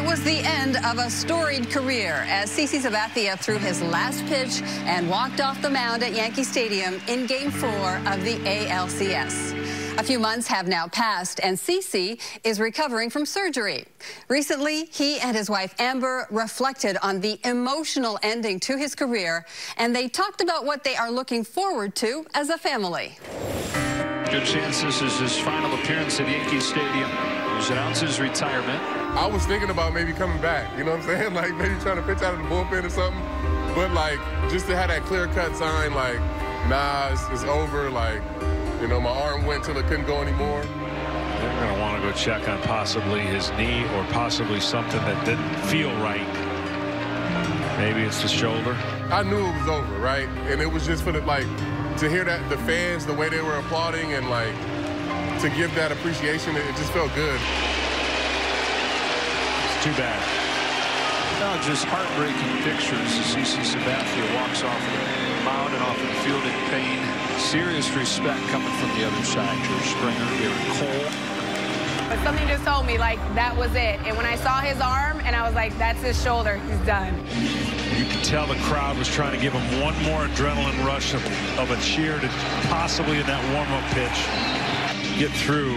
It was the end of a storied career as CC Sabathia threw his last pitch and walked off the mound at Yankee Stadium in Game 4 of the ALCS. A few months have now passed, and CC is recovering from surgery. Recently, he and his wife Amber reflected on the emotional ending to his career, and they talked about what they are looking forward to as a family. Good chance this is his final appearance at Yankee Stadium. He's announced his retirement. I was thinking about maybe coming back, you know what I'm saying? Like maybe trying to pitch out of the bullpen or something. But like just to have that clear-cut sign, like, nah, it's over, like, you know, my arm went till it couldn't go anymore. They're going to want to go check on possibly his knee or possibly something that didn't feel right. Maybe it's the shoulder. I knew it was over, right? And it was just for the, like, to hear that, the fans, the way they were applauding and, like, to give that appreciation, it just felt good. It's too bad. No, just heartbreaking pictures as CC Sabathia walks off the mound and off the field in pain. Serious respect coming from the other side. George Springer, Eric Cole. But something just told me, like, that was it. And when I saw his arm, and I was like, that's his shoulder. He's done. You could tell the crowd was trying to give him one more adrenaline rush of a cheer to possibly in that warm-up pitch get through,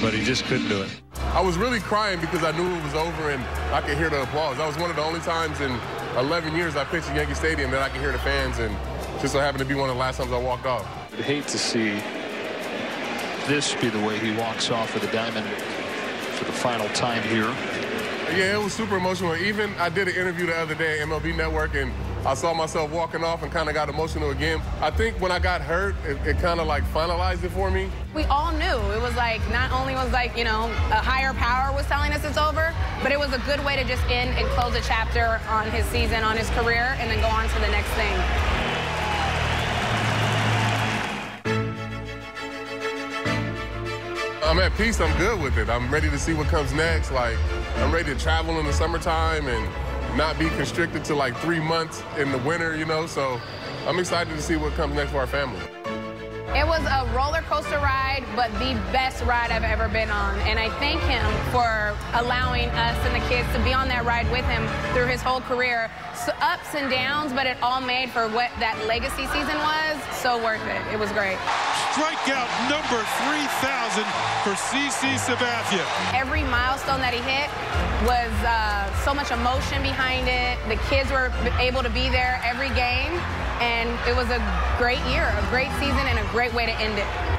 but he just couldn't do it. I was really crying because I knew it was over, and I could hear the applause. That was one of the only times in 11 years I pitched at Yankee Stadium that I could hear the fans, and just so happened to be one of the last times I walked off. I'd hate to see this be the way he walks off of the diamond for the final time here. Yeah, it was super emotional. Even I did an interview the other day at MLB Network, and I saw myself walking off and kind of got emotional again. I think when I got hurt, it kind of like finalized it for me. We all knew. It was like, not only was like, you know, a higher power was telling us it's over, but it was a good way to just end and close a chapter on his season, on his career, and then go on to the next thing. I'm at peace. I'm good with it. I'm ready to see what comes next. Like, I'm ready to travel in the summertime and not be constricted to like 3 months in the winter, you know. So I'm excited to see what comes next for our family. It was a roller coaster ride, but the best ride I've ever been on. And I thank him for allowing us and the kids to be on that ride with him through his whole career. So ups and downs, but it all made for what that legacy season was. So worth it. It was great. Strikeout number 3,000 for CC Sabathia. Every milestone that he hit was so much emotion behind it. The kids were able to be there every game. And it was a great year, a great season, and a great way to end it.